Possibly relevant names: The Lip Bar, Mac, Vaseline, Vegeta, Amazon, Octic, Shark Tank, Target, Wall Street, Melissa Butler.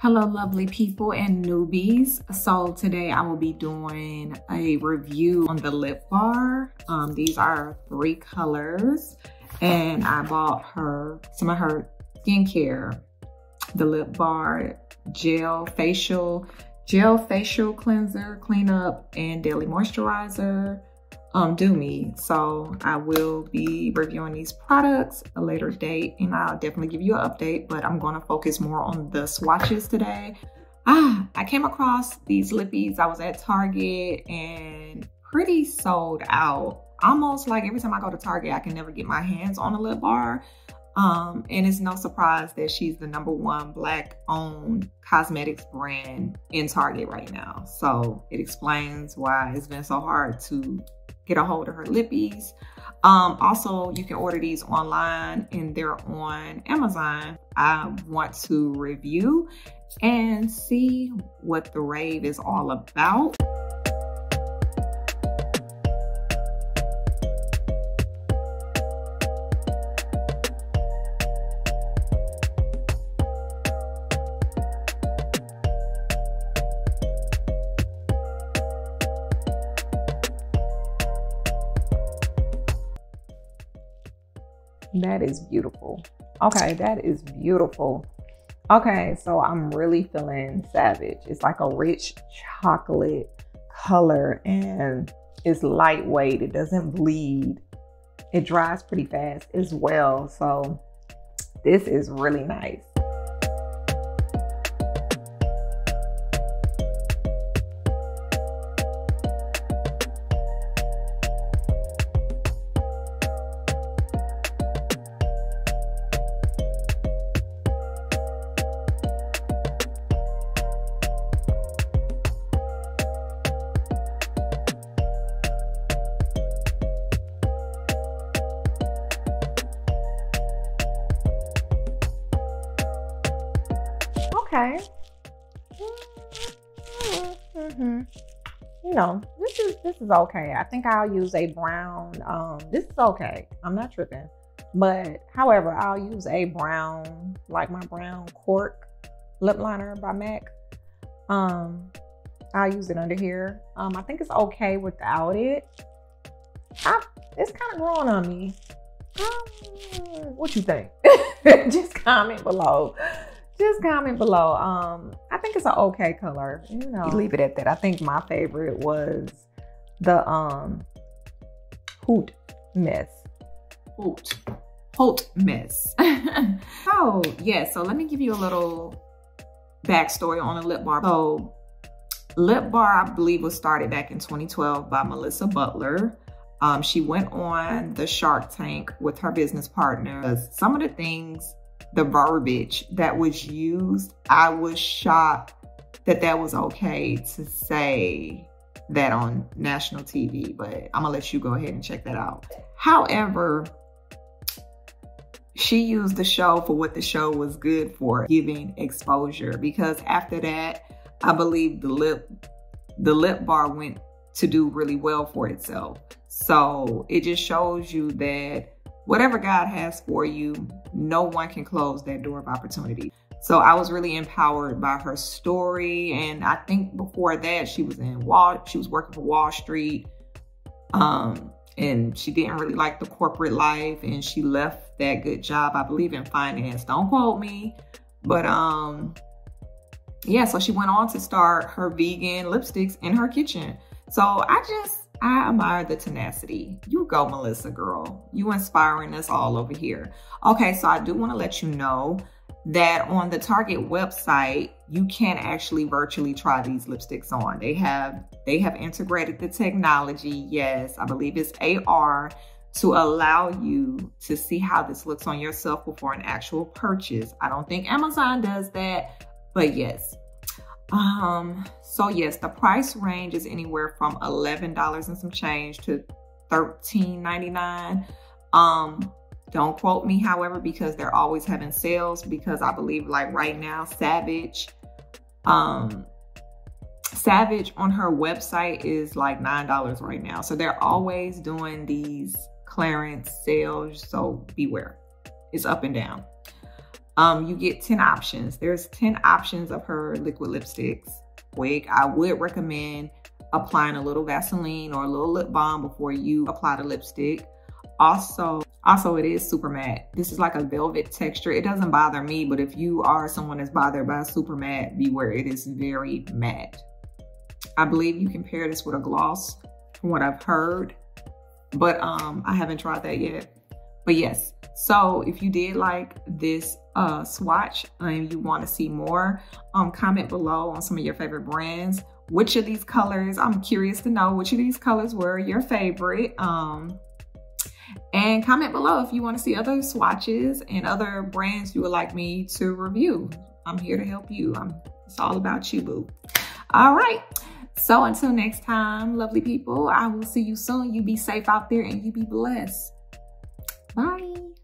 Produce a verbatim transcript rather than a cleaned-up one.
Hello lovely people and newbies. So today I will be doing a review on the Lip Bar. Um, these are three colors and I bought her some of her skincare. The Lip Bar Gel Facial, Gel Facial Cleanser, Cleanup, and Daily Moisturizer. Um, do me. So I will be reviewing these products a later date and I'll definitely give you an update, but I'm going to focus more on the swatches today. Ah, I came across these lippies. I was at Target and pretty sold out. Almost like every time I go to Target, I can never get my hands on a lip bar. Um, and it's no surprise that she's the number one black owned cosmetics brand in Target right now. So it explains why it's been so hard to get a hold of her lippies. Um, also, you can order these online and they're on Amazon. I want to review and see what the rave is all about. That is beautiful. Okay, that is beautiful. Okay, so I'm really feeling savage. It's like a rich chocolate color and it's lightweight. It doesn't bleed. It dries pretty fast as well. So this is really nice. Okay. Mm-hmm. You know, this is this is okay. I think I'll use a brown. Um, this is okay. I'm not tripping. But however, I'll use a brown, like my brown cork lip liner by Mac. Um, I'll use it under here. Um, I think it's okay without it. I, it's kind of growing on me. Um, what you think? Just comment below. Just comment below. Um, I think it's an okay color. You know, leave it at that. I think my favorite was the um, Hoot Mess. Hoot. Hoot Mess. So, yeah. So, let me give you a little backstory on the Lip Bar. So, Lip Bar, I believe, was started back in twenty twelve by Melissa Butler. Um, she went on the Shark Tank with her business partner. Some of the things... the verbiage that was used, I was shocked that that was okay to say that on national T V, but I'm gonna let you go ahead and check that out. However, she used the show for what the show was good for, giving exposure, because after that, I believe the lip, the lip bar went to do really well for itself. So it just shows you that whatever God has for you, no one can close that door of opportunity. So I was really empowered by her story. And I think before that, she was in Wall, she was working for Wall Street. Um, and she didn't really like the corporate life. And she left that good job, I believe, in finance. Don't quote me. But um, yeah, so she went on to start her vegan lipsticks in her kitchen. So I just... I admire the tenacity. You go, Melissa, girl. You inspiring us all over here. Okay, so I do want to let you know that on the Target website, you can actually virtually try these lipsticks on. They have they have integrated the technology, yes, I believe it's A R, to allow you to see how this looks on yourself before an actual purchase. I don't think Amazon does that, but yes. Um, so yes, the price range is anywhere from eleven dollars and some change to thirteen ninety-nine. Um, don't quote me, however, because they're always having sales, because I believe like right now, Savage, um, Savage on her website is like nine dollars right now. So they're always doing these clearance sales. So beware, it's up and down. Um, you get ten options. There's ten options of her liquid lipsticks. Wig, I would recommend applying a little Vaseline or a little lip balm before you apply the lipstick. Also, also it is super matte. This is like a velvet texture. It doesn't bother me, but if you are someone that's bothered by super matte, beware, it is very matte. I believe you can pair this with a gloss from what I've heard, but um, I haven't tried that yet. But yes, so if you did like this uh, swatch and you want to see more, um, comment below on some of your favorite brands. Which of these colors, I'm curious to know which of these colors were your favorite. Um, and comment below if you want to see other swatches and other brands you would like me to review. I'm here to help you. I'm, it's all about you, boo. All right. So until next time, lovely people, I will see you soon. You be safe out there and you be blessed. Bye.